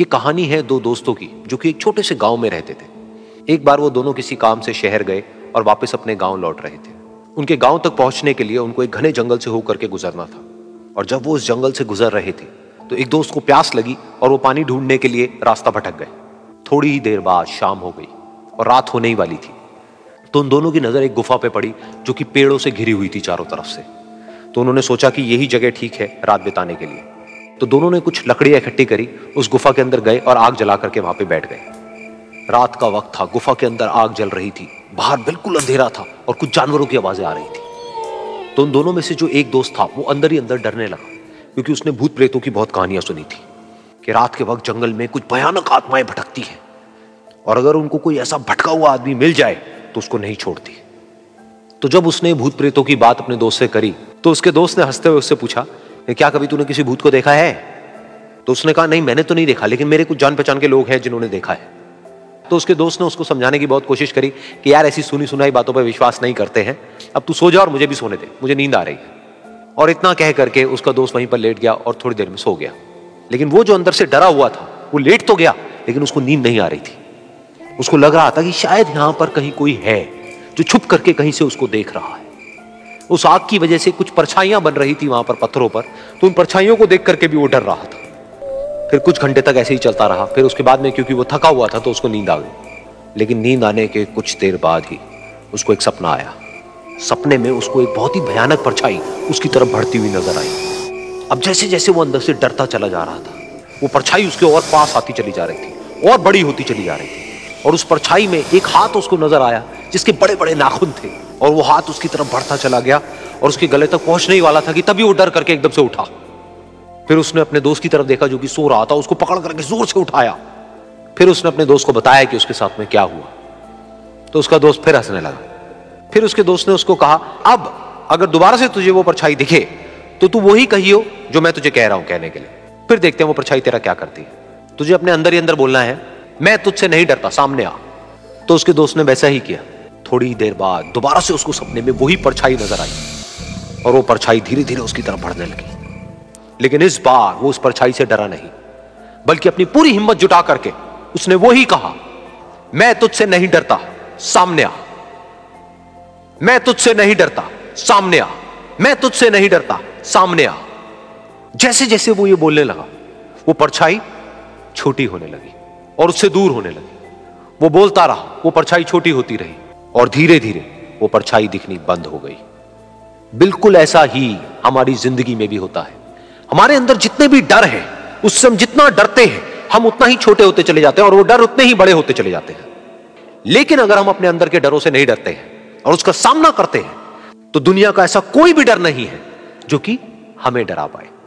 ये कहानी है दो दोस्तों की जो कि एक छोटे से गांव में रहते थे। एक बार वो दोनों किसी काम से शहर गए और वापस अपने गांव लौट रहे थे। उनके गांव तक पहुंचने के लिए उनको एक घने जंगल से होकर के गुजरना था, और जब वो उस जंगल से गुजर रहे थे तो एक दोस्त को प्यास लगी और वो पानी ढूंढने के लिए रास्ता भटक गए। थोड़ी ही देर बाद शाम हो गई और रात होने ही वाली थी, तो उन दोनों की नज़र एक गुफा पे पड़ी जो कि पेड़ों से घिरी हुई थी चारों तरफ से। तो उन्होंने सोचा कि यही जगह ठीक है रात बिताने के लिए। तो दोनों ने कुछ लकड़ियाँ इकट्ठी करी, उस गुफा के अंदर गए और आग जला करके वहाँ पे बैठ गए। रात का वक्त था, गुफा के अंदर आग जल रही थी, बाहर बिल्कुल अंधेरा था और कुछ जानवरों की आवाज़ें आ रही थी। तो उन दोनों में से जो एक दोस्त था वो अंदर ही अंदर डरने लगा, क्योंकि उसने भूत प्रेतों की बहुत कहानियाँ सुनी थी कि रात के वक्त जंगल में कुछ भयानक आत्माएं भटकती हैं, और अगर उनको कोई ऐसा भटका हुआ आदमी मिल जाए तो उसको नहीं छोड़ती। तो जब उसने भूत प्रेतों की बात अपने दोस्त से करी तो उसके दोस्त ने हंसते हुए उससे पूछा, क्या कभी तूने किसी भूत को देखा है? तो उसने कहा, नहीं मैंने तो नहीं देखा, लेकिन मेरे कुछ जान पहचान के लोग हैं जिन्होंने देखा है। तो उसके दोस्त ने उसको समझाने की बहुत कोशिश करी कि यार ऐसी सुनी सुनाई बातों पर विश्वास नहीं करते हैं, अब तू सो जा और मुझे भी सोने दे, मुझे नींद आ रही है। और इतना कह करके उसका दोस्त वहीं पर लेट गया और थोड़ी देर में सो गया। लेकिन वो जो अंदर से डरा हुआ था वो लेट तो गया, लेकिन उसको नींद नहीं आ रही थी। उसको लग रहा था कि शायद यहाँ पर कहीं कोई है जो छुप करके कहीं से उसको देख रहा है। उस आग की वजह से कुछ परछाइयां बन रही थी वहां पर पत्थरों पर, तो उन परछाइयों को देख करके भी वो डर रहा था। फिर कुछ घंटे तक ऐसे ही चलता रहा। फिर उसके बाद में क्योंकि वो थका हुआ था तो उसको नींद आ गई। लेकिन नींद आने के कुछ देर बाद ही उसको एक सपना आया। सपने में उसको एक बहुत ही भयानक परछाई उसकी तरफ बढ़ती हुई नजर आई। अब जैसे जैसे वो अंदर से डरता चला जा रहा था, वो परछाई उसके और पास आती चली जा रही थी और बड़ी होती चली जा रही थी। और उस परछाई में एक हाथ उसको नजर आया जिसके बड़े बड़े नाखून थे, और वो हाथ उसकी तरफ बढ़ता चला गया और उसके गले तक पहुंचने ही वाला था कि तभी वो डर करके एकदम से उठा। फिर उसने अपने दोस्त की तरफ देखा जो कि सो रहा था, उसको पकड़ करके जोर से उठाया। फिर उसने अपने दोस्त को बताया कि उसके साथ में क्या हुआ। तो उसका दोस्त फिर हंसने लगा। फिर उसके दोस्त ने उसको कहा, अब अगर दोबारा से तुझे वो परछाई दिखे तो तू वही कहियो जो मैं तुझे कह रहा हूं कहने के लिए, फिर देखते हैं वो परछाई तेरा क्या करती है। तुझे अपने अंदर ही अंदर बोलना है, मैं तुझसे नहीं डरता, सामने आ। तो उसके दोस्त ने वैसा ही किया। थोड़ी देर बाद दोबारा से उसको सपने में वही परछाई नजर आई, और वो परछाई धीरे धीरे उसकी तरफ बढ़ने लगी। लेकिन इस बार वो उस परछाई से डरा नहीं, बल्कि अपनी पूरी हिम्मत जुटा करके उसने वही कहा, मैं तुझसे नहीं डरता, सामने आ। मैं तुझसे नहीं डरता, सामने आ। मैं तुझसे नहीं डरता, सामने आ। जैसे जैसे वो ये बोलने लगा, वो परछाई छोटी होने लगी और उससे दूर होने लगी। वो बोलता रहा, वो परछाई छोटी होती रही, और धीरे धीरे वो परछाई दिखनी बंद हो गई। बिल्कुल ऐसा ही हमारी जिंदगी में भी होता है। हमारे अंदर जितने भी डर हैं, उससे हम जितना डरते हैं हम उतना ही छोटे होते चले जाते हैं, और वो डर उतने ही बड़े होते चले जाते हैं। लेकिन अगर हम अपने अंदर के डरों से नहीं डरते हैं और उसका सामना करते हैं, तो दुनिया का ऐसा कोई भी डर नहीं है जो कि हमें डरा पाए।